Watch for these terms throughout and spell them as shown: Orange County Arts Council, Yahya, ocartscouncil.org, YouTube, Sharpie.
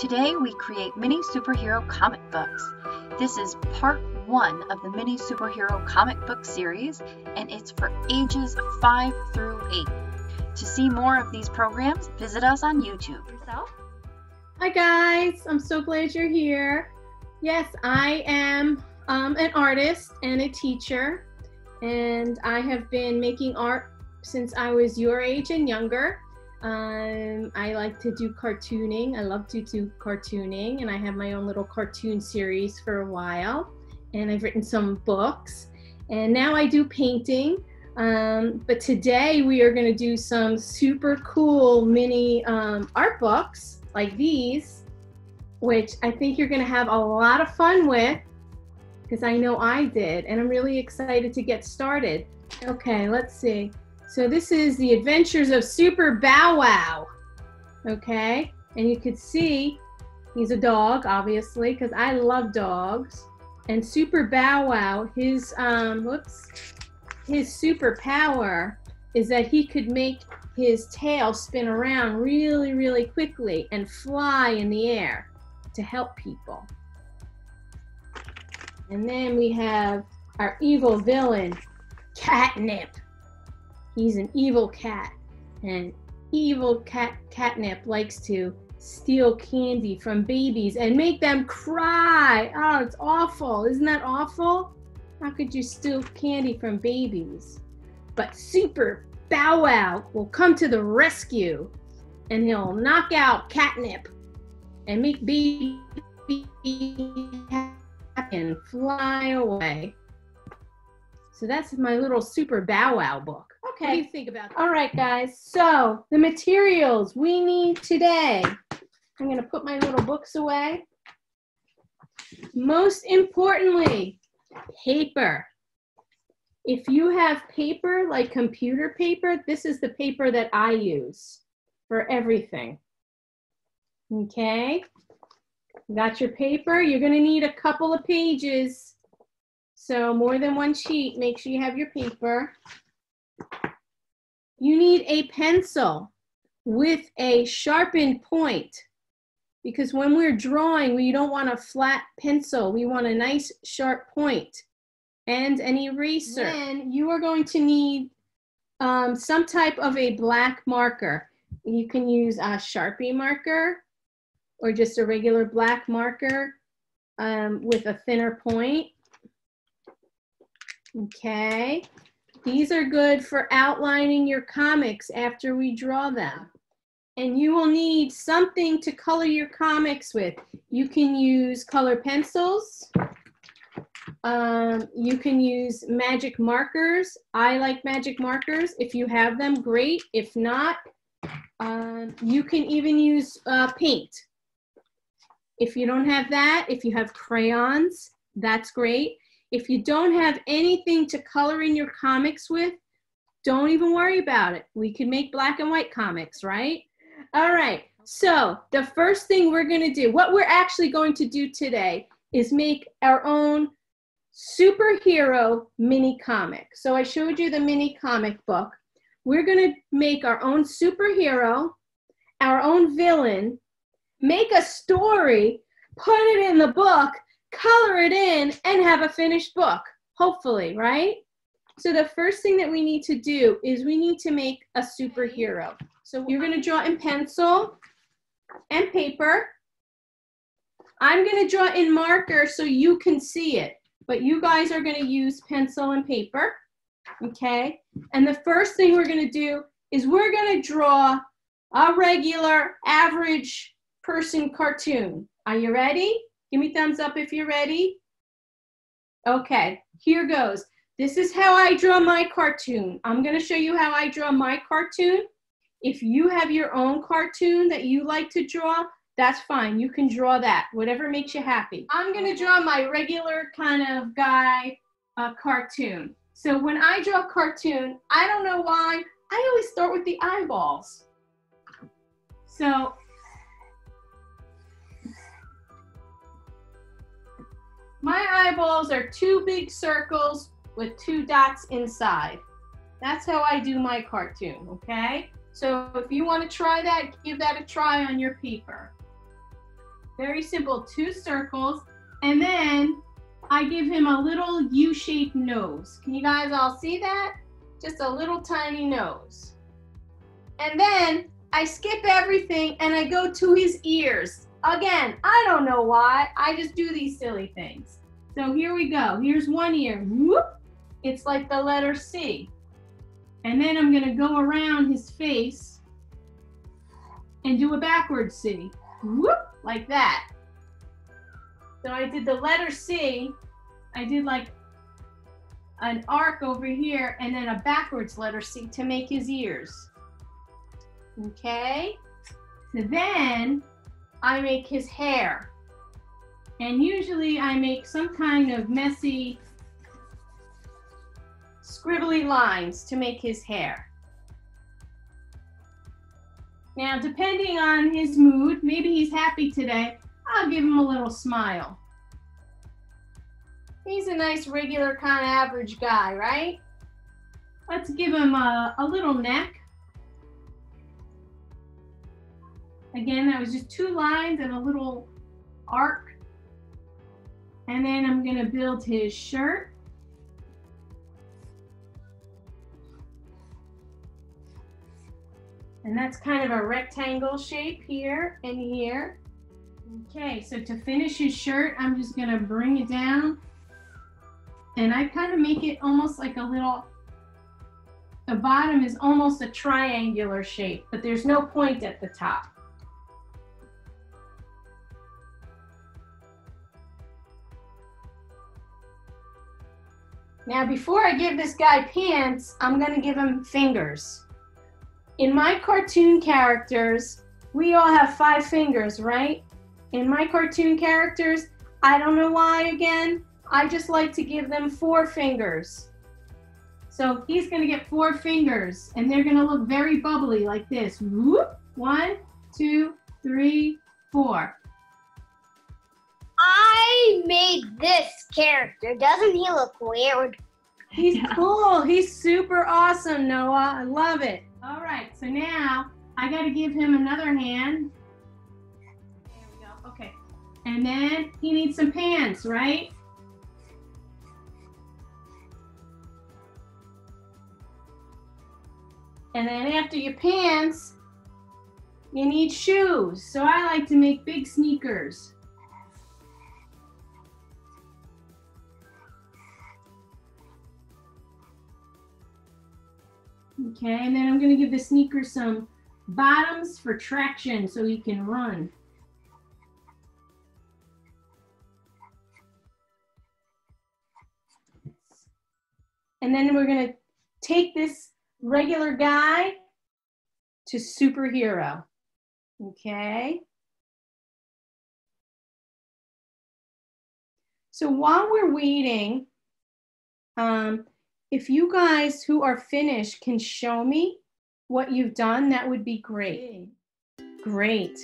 Today we create mini superhero comic books. This is part one of the mini superhero comic book series, and it's for ages 5 through 8. To see more of these programs, visit us on YouTube. Hi guys, I'm so glad you're here. Yes, I am an artist and a teacher, and I have been making art since I was your age and younger. I like to do cartooning. I love to do cartooning, and I have my own little cartoon series for a while, and I've written some books, and now I do painting. But today we are going to do some super cool mini art books like these, which I think you're going to have a lot of fun with, because I know I did, and I'm really excited to get started. Okay, let's see. So this is The Adventures of Super Bow Wow. Okay, and you could see he's a dog, obviously, because I love dogs. And Super Bow Wow, his superpower is that he could make his tail spin around really, really quickly and fly in the air to help people. And then we have our evil villain, Catnip. He's an evil cat, and evil cat Catnip likes to steal candy from babies and make them cry. Oh, it's awful. Isn't that awful? How could you steal candy from babies? But Super Bow Wow will come to the rescue, and he'll knock out Catnip and make baby and fly away. So that's my little Super Bow Wow book. Okay. What do you think about that? All right, guys. So the materials we need today. I'm going to put my little books away. Most importantly, paper. If you have paper, like computer paper, this is the paper that I use for everything. Okay. Got your paper. You're going to need a couple of pages. So more than one sheet. Make sure you have your paper. You need a pencil with a sharpened point, because when we're drawing, we don't want a flat pencil. We want a nice sharp point, and an eraser. Then you are going to need some type of a black marker. You can use a Sharpie marker or just a regular black marker with a thinner point. Okay. These are good for outlining your comics after we draw them. And you will need something to color your comics with. You can use color pencils. You can use magic markers. I like magic markers. If you have them, great. If not, you can even use paint. If you don't have that, if you have crayons, that's great. If you don't have anything to color in your comics with, don't even worry about it. We can make black and white comics, right? All right, so the first thing we're gonna do, what we're actually going to do today, is make our own superhero mini comic. So I showed you the mini comic book. We're gonna make our own superhero, our own villain, make a story, put it in the book, color it in, and have a finished book, hopefully, right? So the first thing that we need to do is we need to make a superhero. So you're gonna draw in pencil and paper. I'm gonna draw in marker so you can see it, but you guys are gonna use pencil and paper, okay? And the first thing we're gonna do is we're gonna draw a regular average person cartoon. Are you ready? Give me thumbs up if you're ready. Okay, here goes. This is how I draw my cartoon. I'm gonna show you how I draw my cartoon. If you have your own cartoon that you like to draw, that's fine, you can draw that, whatever makes you happy. I'm gonna draw my regular kind of guy cartoon. So when I draw a cartoon, I don't know why, I always start with the eyeballs. So, my eyeballs are two big circles with two dots inside. That's how I do my cartoon, okay? So if you want to try that, give that a try on your paper. Very simple, two circles. And then I give him a little U-shaped nose. Can you guys all see that? Just a little tiny nose. And then I skip everything and I go to his ears. Again, I don't know why. I just do these silly things. So here we go. Here's one ear. Whoop. It's like the letter C. And then I'm going to go around his face and do a backwards C. Whoop, like that. So I did the letter C. I did like an arc over here and then a backwards letter C to make his ears. Okay. So then I make his hair. And usually I make some kind of messy scribbly lines to make his hair. Now, depending on his mood, maybe he's happy today, I'll give him a little smile. He's a nice, regular, kind of average guy, right? Let's give him a little neck. Again, that was just two lines and a little arc. And then I'm going to build his shirt. And that's kind of a rectangle shape here and here. Okay, so to finish his shirt, I'm just gonna bring it down and I kind of make it almost like a little, the bottom is almost a triangular shape, but there's no point at the top. Now, before I give this guy pants, I'm gonna give him fingers. In my cartoon characters, we all have 5 fingers, right? In my cartoon characters, I don't know why again, I just like to give them 4 fingers. So he's gonna get 4 fingers and they're gonna look very bubbly like this. Whoop, 1, 2, 3, 4. I made this character. Doesn't he look weird? He's cool, he's super awesome, Noah, I love it. All right, so now I got to give him another hand. There we go, okay. And then he needs some pants, right? And then after your pants, you need shoes. So I like to make big sneakers. Okay, and then I'm going to give the sneaker some bottoms for traction so he can run. And then we're going to take this regular guy to superhero. Okay. So while we're waiting, if you guys who are finished can show me what you've done, that would be great. Great.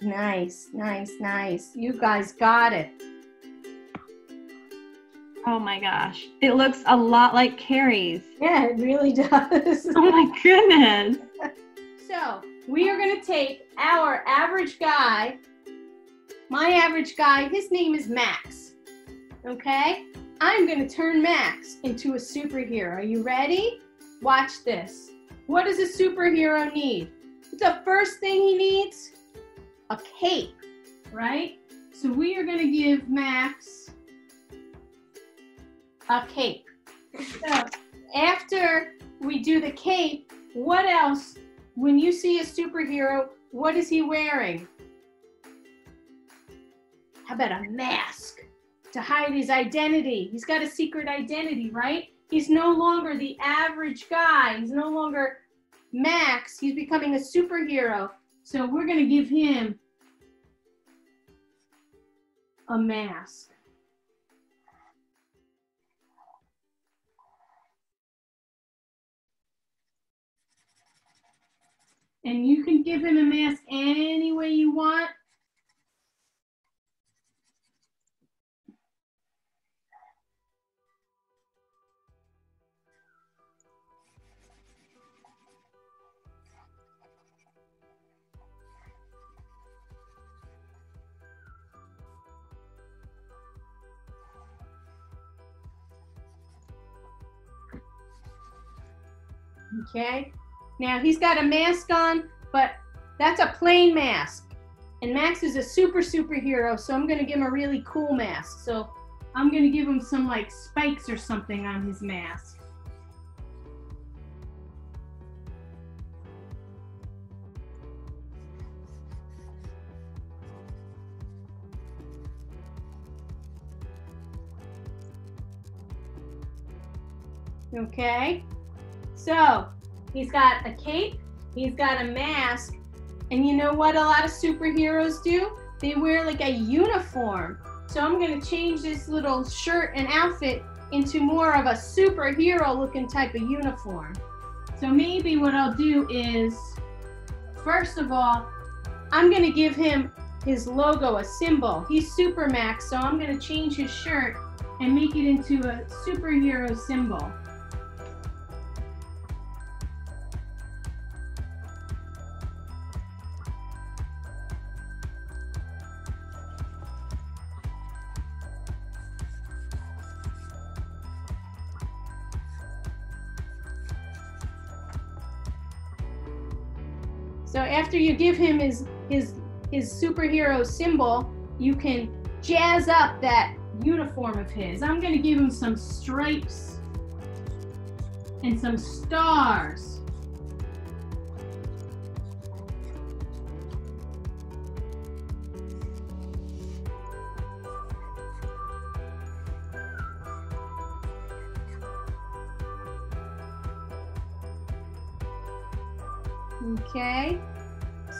Nice, nice, nice. You guys got it. Oh my gosh. It looks a lot like Carrie's. Yeah, it really does. Oh my goodness. So we are going to take our average guy, my average guy, his name is Max, okay? I'm going to turn Max into a superhero. Are you ready? Watch this. What does a superhero need? The first thing he needs, a cape, right? So we are going to give Max a cape. So after we do the cape, what else? When you see a superhero, what is he wearing? How about a mask? To hide his identity. He's got a secret identity, right? He's no longer the average guy. He's no longer Max. He's becoming a superhero. So we're going to give him a mask. And you can give him a mask any way you want. Okay, now he's got a mask on, but that's a plain mask. And Max is a superhero, so I'm gonna give him a really cool mask. So I'm gonna give him some like spikes or something on his mask. Okay, so he's got a cape, he's got a mask, and you know what a lot of superheroes do? They wear like a uniform. So I'm going to change this little shirt and outfit into more of a superhero looking type of uniform. So maybe what I'll do is, first of all, I'm going to give him his logo, a symbol. He's Supermax, so I'm going to change his shirt and make it into a superhero symbol. So after you give him his superhero symbol, you can jazz up that uniform of his. I'm going to give him some stripes and some stars. Okay,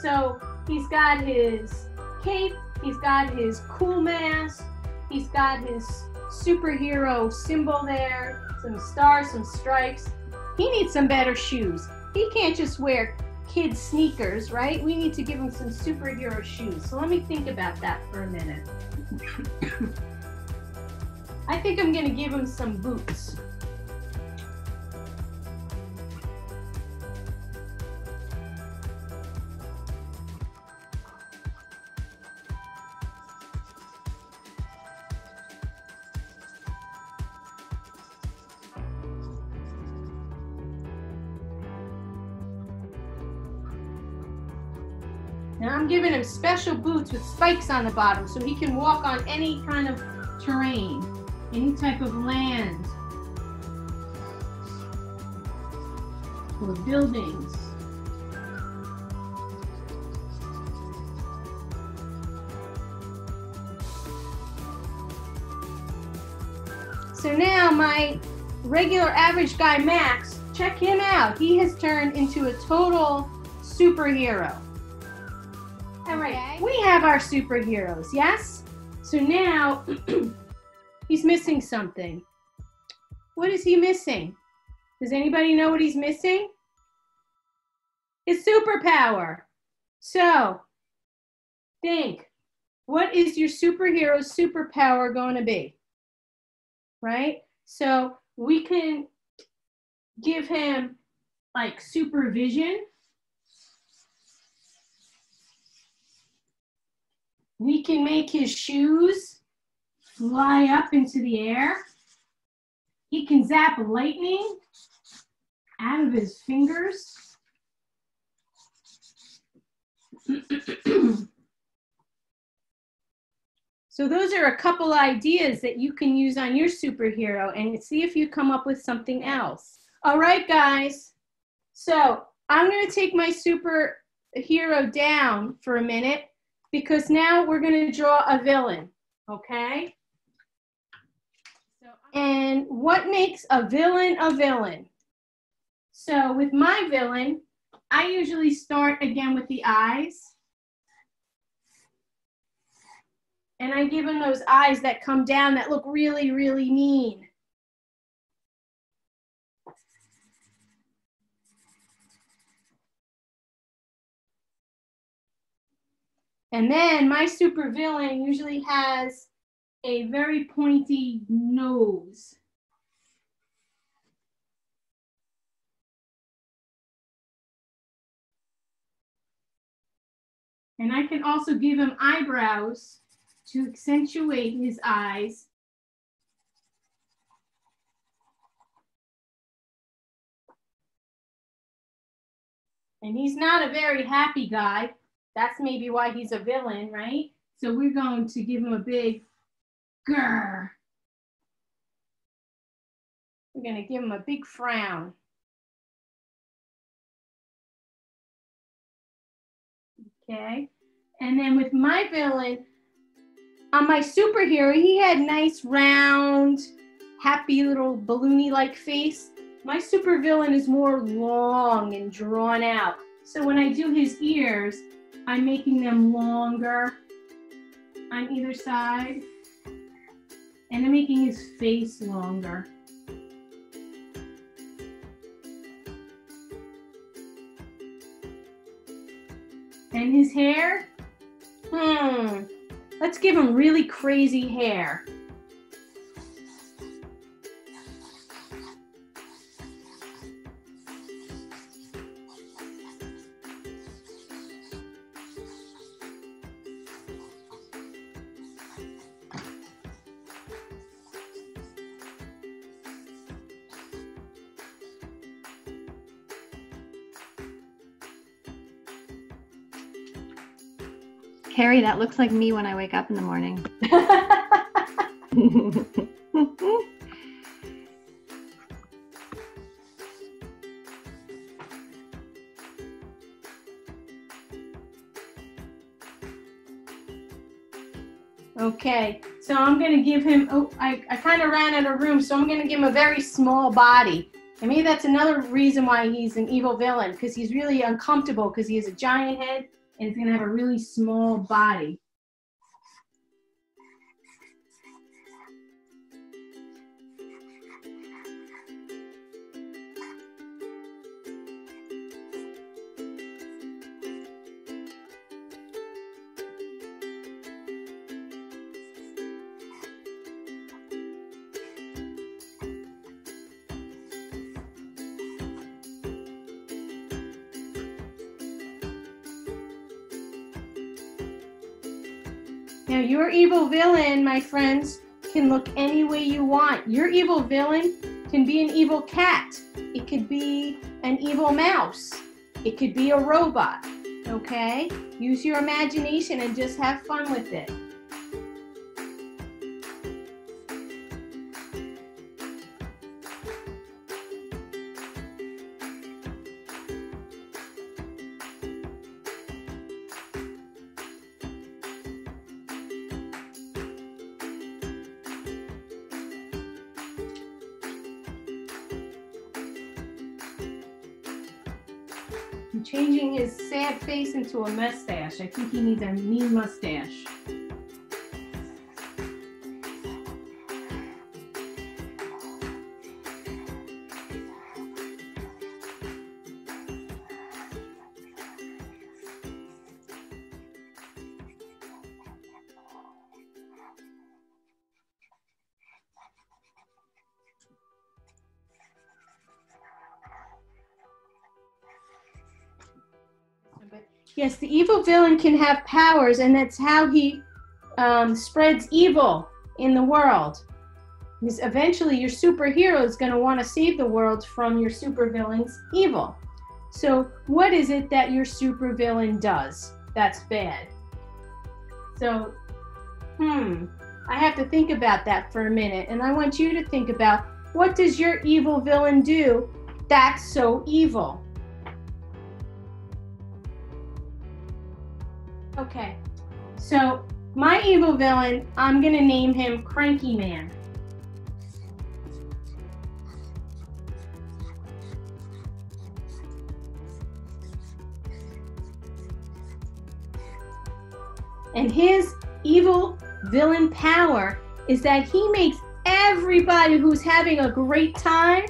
so he's got his cape, he's got his cool mask, he's got his superhero symbol there, some stars, some stripes. He needs some better shoes. He can't just wear kid sneakers, right? We need to give him some superhero shoes. So let me think about that for a minute. I think I'm gonna give him some boots. Now I'm giving him special boots with spikes on the bottom so he can walk on any kind of terrain, any type of land, or buildings. So now my regular average guy, Max, check him out. He has turned into a total superhero. All right, okay. We have our superheroes, yes? So now, he's missing something. What is he missing? Does anybody know what he's missing? His superpower. So, think, what is your superhero's superpower going to be? Right? So, we can give him, like, supervision. We can make his shoes fly up into the air. He can zap lightning out of his fingers. So those are a couple ideas that you can use on your superhero and see if you come up with something else. All right, guys. So I'm going to take my superhero down for a minute, because now we're going to draw a villain, okay? And what makes a villain a villain? So with my villain, I usually start again with the eyes. And I give him those eyes that come down that look really, really mean. And then my supervillain usually has a very pointy nose. And I can also give him eyebrows to accentuate his eyes. and he's not a very happy guy. That's maybe why he's a villain, right? So we're going to give him a big grrr. We're going to give him a big frown. Okay. And then with my villain, on my superhero, he had nice, round, happy little balloony-like face. My supervillain is more long and drawn out. So when I do his ears, I'm making them longer on either side. And I'm making his face longer. And his hair, let's give him really crazy hair. Carrie, that looks like me when I wake up in the morning. Okay, so I'm going to give him, oh, I kind of ran out of room, so I'm going to give him a very small body. And maybe that's another reason why he's an evil villain, because he's really uncomfortable, because he has a giant head. And it's gonna have a really small body. Now, your evil villain, my friends, can look any way you want. Your evil villain can be an evil cat. It could be an evil mouse. It could be a robot, okay? Use your imagination and just have fun with it. I'm changing his sad face into a mustache. I think he needs a mean mustache. Yes, the evil villain can have powers, and that's how he spreads evil in the world. Because eventually your superhero is going to want to save the world from your supervillain's evil. So what is it that your supervillain does that's bad? So, I have to think about that for a minute, and I want you to think about, what does your evil villain do that's so evil? Okay, so my evil villain, I'm gonna name him Cranky Man. And his evil villain power is that he makes everybody who's having a great time,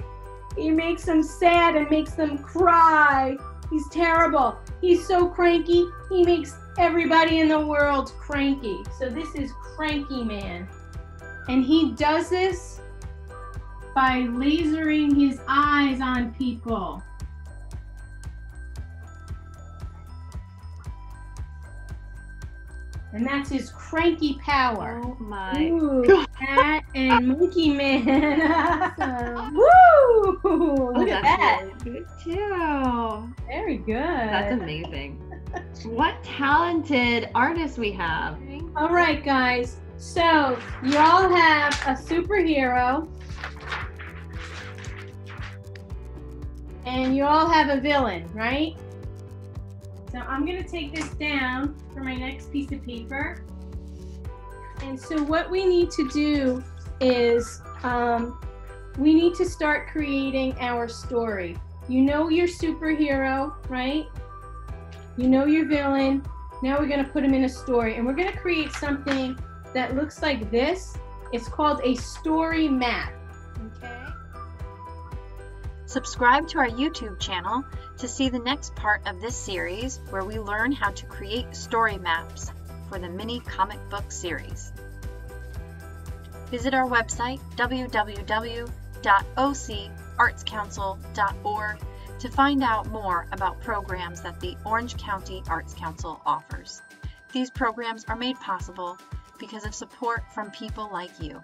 he makes them sad and makes them cry. He's terrible. He's so cranky. He makes everybody in the world cranky. So this is Cranky Man. And he does this by lasering his eyes on people. And that's his cranky power. Oh my God. That and Monkey Man. Awesome. Woo! Ooh, look at that. Good too. Very good. That's amazing. What talented artists we have. All right, guys. So y'all have a superhero. And you all have a villain, right? So I'm gonna take this down for my next piece of paper. And so what we need to do is we need to start creating our story. You know your superhero, right? You know your villain. Now we're gonna put them in a story, and we're gonna create something that looks like this. It's called a story map, okay? Subscribe to our YouTube channel to see the next part of this series where we learn how to create story maps for the mini comic book series. Visit our website, www.ocartscouncil.org, to find out more about programs that the Orange County Arts Council offers. These programs are made possible because of support from people like you.